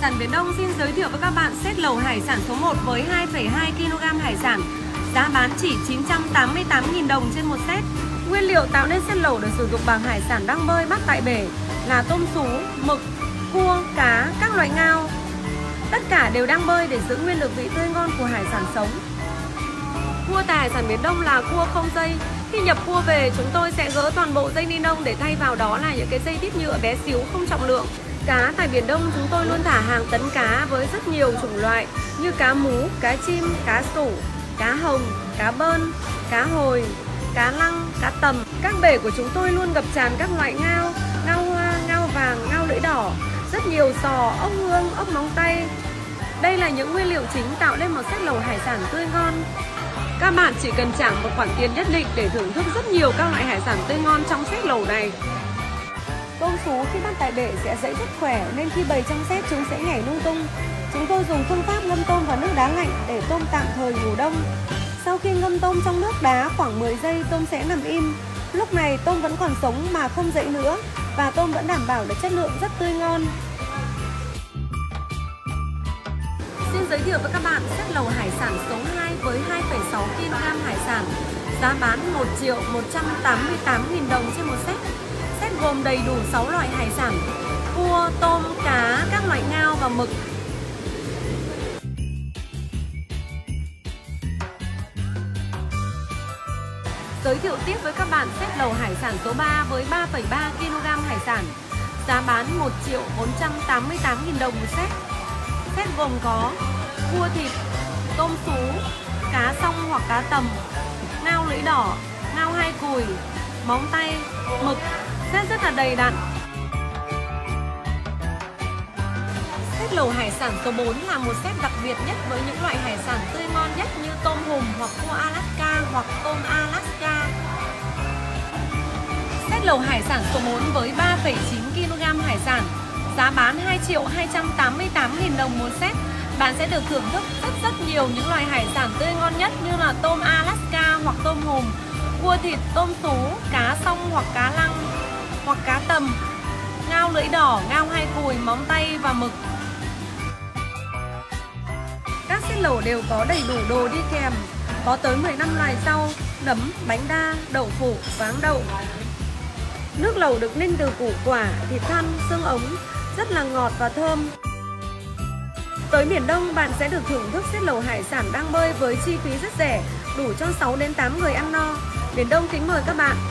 sản Biển Đông xin giới thiệu với các bạn set lẩu hải sản số 1 với 2,2 kg hải sản, giá bán chỉ 988.000 đồng trên một set. Nguyên liệu tạo nên set lẩu được sử dụng bằng hải sản đang bơi bắt tại bể là tôm sú, mực, cua, cá, các loại ngao. Tất cả đều đang bơi để giữ nguyên lực vị tươi ngon của hải sản sống. Cua tại hải sản Biển Đông là cua không dây. Khi nhập cua về, chúng tôi sẽ gỡ toàn bộ dây ni lông để thay vào đó là những cái dây đít nhựa bé xíu không trọng lượng. Cá tại Biển Đông chúng tôi luôn thả hàng tấn cá với rất nhiều chủng loại như cá mú, cá chim, cá sủ, cá hồng, cá bơn, cá hồi, cá lăng, cá tầm. Các bể của chúng tôi luôn ngập tràn các loại ngao, ngao hoa, ngao vàng, ngao lưỡi đỏ, rất nhiều sò, ốc hương, ốc móng tay. Đây là những nguyên liệu chính tạo nên một set lẩu hải sản tươi ngon. Các bạn chỉ cần trả một khoản tiền nhất định để thưởng thức rất nhiều các loại hải sản tươi ngon trong set lẩu này. Tôm sú khi bắt tại bể sẽ dãy rất khỏe nên khi bày trong set chúng sẽ nhảy lung tung. Chúng tôi dùng phương pháp ngâm tôm vào nước đá lạnh để tôm tạm thời ngủ đông. Sau khi ngâm tôm trong nước đá khoảng 10 giây tôm sẽ nằm im. Lúc này tôm vẫn còn sống mà không dậy nữa và tôm vẫn đảm bảo được chất lượng rất tươi ngon. Xin giới thiệu với các bạn set lẩu hải sản số 2 với 2,6 kg hải sản, giá bán 1.188.000 đồng trên một set. Set gồm đầy đủ 6 loại hải sản: cua, tôm, cá, các loại ngao và mực. Giới thiệu tiếp với các bạn set lẩu hải sản số 3 với 3,3 kg hải sản, giá bán 1.488.000 đồng một set. Set gồm có cua thịt, tôm sú, cá song hoặc cá tầm, ngao lưỡi đỏ, ngao hai cùi, móng tay, mực. Set rất là đầy đặn. Set lẩu hải sản số 4 là một set đặc biệt nhất với những loại hải sản tươi ngon nhất như tôm hùm hoặc cua Alaska hoặc tôm Alaska. Set lẩu hải sản số 4 với 3,9 kg hải sản, giá bán 2.288.000 đồng một set. Bạn sẽ được thưởng thức rất nhiều những loài hải sản tươi ngon nhất như là tôm Alaska hoặc tôm hùm, cua thịt, tôm sú, cá song hoặc cá lăng hoặc cá tầm, ngao lưỡi đỏ, ngao hai cùi, móng tay và mực. Các set lẩu đều có đầy đủ đồ đi kèm, có tới 15 loài rau, nấm, bánh đa, đậu phụ, váng đậu. Nước lẩu được ninh từ củ quả, thịt thăn, xương ống, rất là ngọt và thơm. Tới Biển Đông, bạn sẽ được thưởng thức set lẩu hải sản đang bơi với chi phí rất rẻ, đủ cho 6 đến 8 người ăn no. Biển Đông kính mời các bạn.